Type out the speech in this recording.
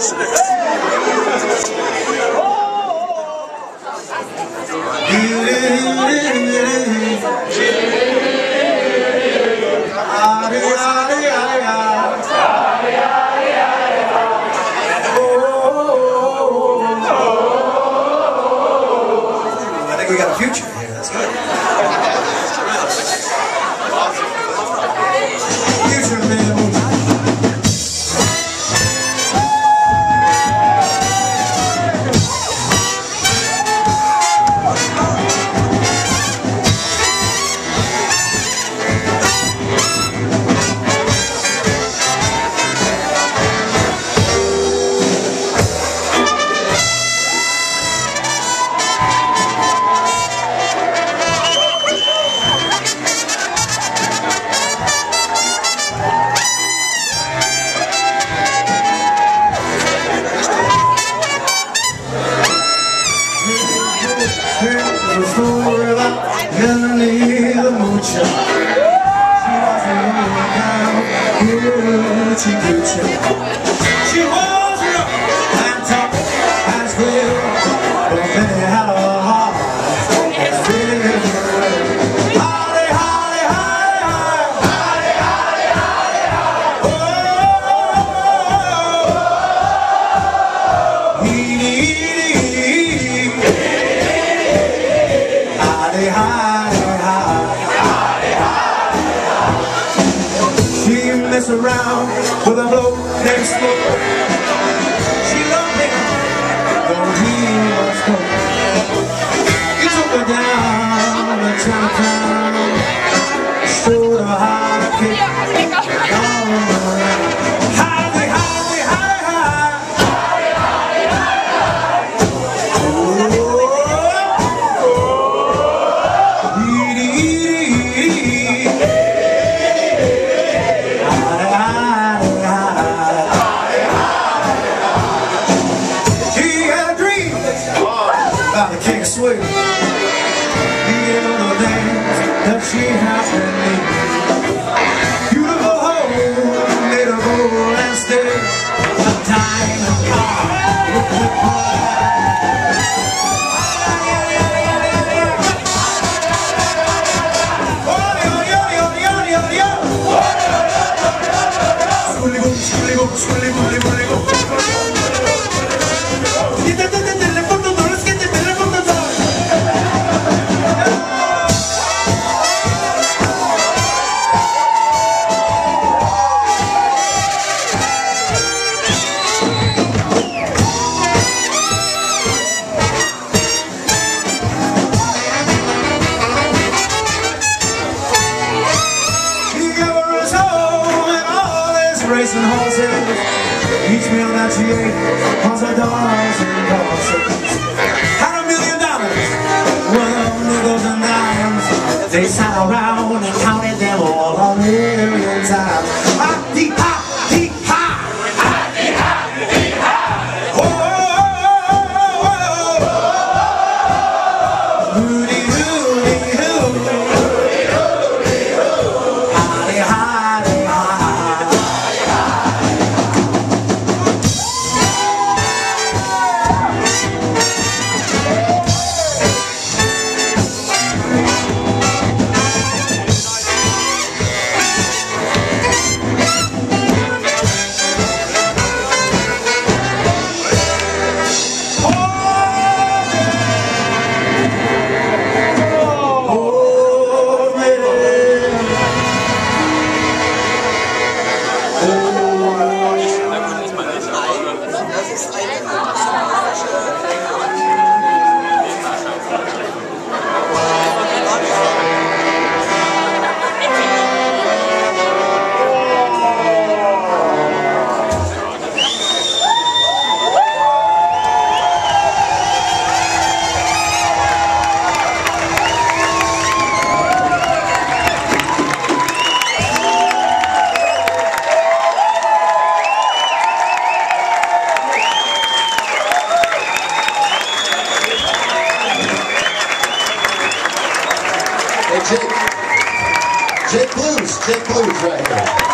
I think we got a future here, that's good. Future man. She was real and tough as well, but Benny had a heart as big as a girl. Holly, holly, holly, holly, holly, holly, holly, holly. Eaty, eaty, eaty, holly, holly, holly, holly. She messed around with a bloke named Smoke. She loved me, though he was cold. He took her down to downtown, showed her how to kick all around. Howdy, howdy, howdy, howdy, howdy, howdy, howdy, oh, eaty, eaty, eaty. He gave her the things that she has been needing. Beautiful home, made of gold and steel. A diamond car with the pride. And horses, each meal that she ate was $1,000. Had $1,000,000 worth of nickels and dimes. They sat around and counted them all a million times. Hot-dee, hot, dee, hot, hot, dee, hot, dee, hot. Oh, oh, oh, oh, oh, oh, hooty, hooty, hooty, hooty, hooty, hotty, hotty. Jake Blues right here.